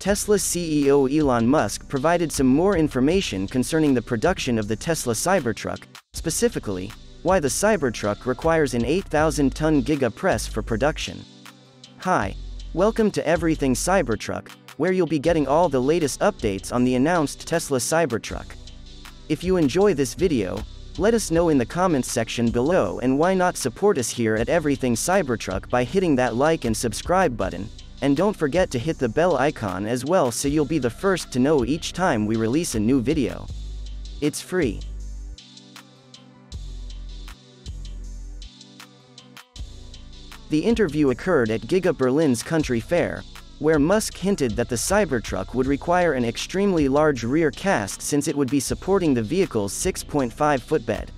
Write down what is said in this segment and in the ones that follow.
Tesla CEO Elon Musk provided some more information concerning the production of the Tesla Cybertruck, specifically, why the Cybertruck requires an 8,000-ton Giga Press for production. Hi, welcome to Everything Cybertruck, where you'll be getting all the latest updates on the announced Tesla Cybertruck. If you enjoy this video, let us know in the comments section below, and why not support us here at Everything Cybertruck by hitting that like and subscribe button, and don't forget to hit the bell icon as well so you'll be the first to know each time we release a new video. It's free. The interview occurred at Giga Berlin's Country Fair, where Musk hinted that the Cybertruck would require an extremely large rear cast since it would be supporting the vehicle's 6.5-foot bed.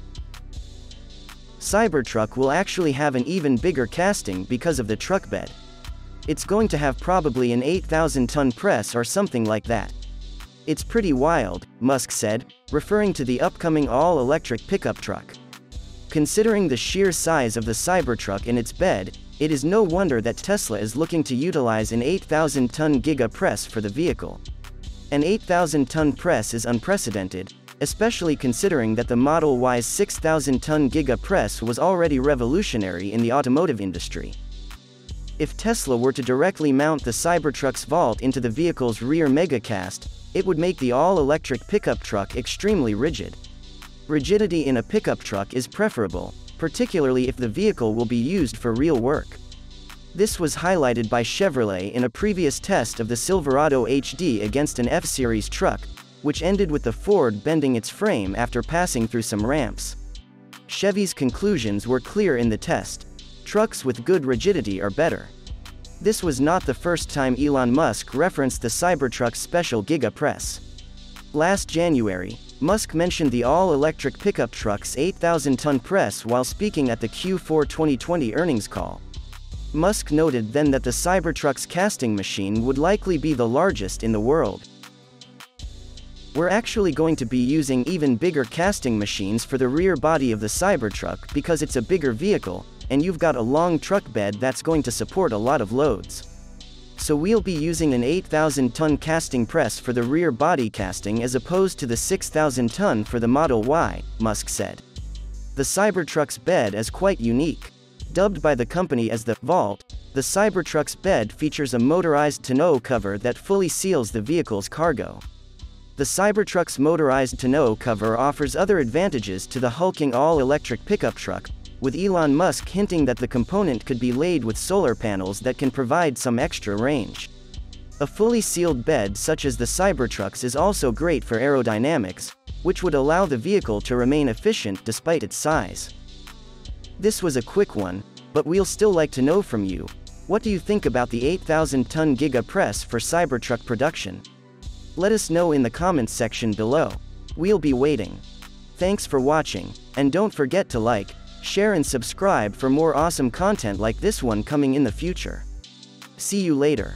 Cybertruck will actually have an even bigger casting because of the truck bed. It's going to have probably an 8,000-ton press or something like that. It's pretty wild, Musk said, referring to the upcoming all-electric pickup truck. Considering the sheer size of the Cybertruck and its bed, it is no wonder that Tesla is looking to utilize an 8,000-ton Giga Press for the vehicle. An 8,000-ton press is unprecedented, especially considering that the Model Y's 6,000-ton Giga Press was already revolutionary in the automotive industry. If Tesla were to directly mount the Cybertruck's Vault into the vehicle's rear megacast, it would make the all-electric pickup truck extremely rigid. Rigidity in a pickup truck is preferable, particularly if the vehicle will be used for real work. This was highlighted by Chevrolet in a previous test of the Silverado HD against an F-Series truck, which ended with the Ford bending its frame after passing through some ramps. Chevy's conclusions were clear in the test. Trucks with good rigidity are better. This was not the first time Elon Musk referenced the Cybertruck's special Giga Press. Last January, Musk mentioned the all-electric pickup truck's 8,000-ton press while speaking at the Q4 2020 earnings call. Musk noted then that the Cybertruck's casting machine would likely be the largest in the world. We're actually going to be using even bigger casting machines for the rear body of the Cybertruck because it's a bigger vehicle, and you've got a long truck bed that's going to support a lot of loads. So we'll be using an 8,000-ton casting press for the rear body casting as opposed to the 6,000-ton for the Model Y, Musk said. The Cybertruck's bed is quite unique. Dubbed by the company as the Vault, the Cybertruck's bed features a motorized tonneau cover that fully seals the vehicle's cargo. The Cybertruck's motorized tonneau cover offers other advantages to the hulking all-electric pickup truck, with Elon Musk hinting that the component could be laid with solar panels that can provide some extra range. A fully sealed bed such as the Cybertruck's is also great for aerodynamics, which would allow the vehicle to remain efficient despite its size. This was a quick one, but we'll still like to know from you, what do you think about the 8,000-ton Giga Press for Cybertruck production? Let us know in the comments section below. We'll be waiting. Thanks for watching, and don't forget to like, share and subscribe for more awesome content like this one coming in the future. See you later.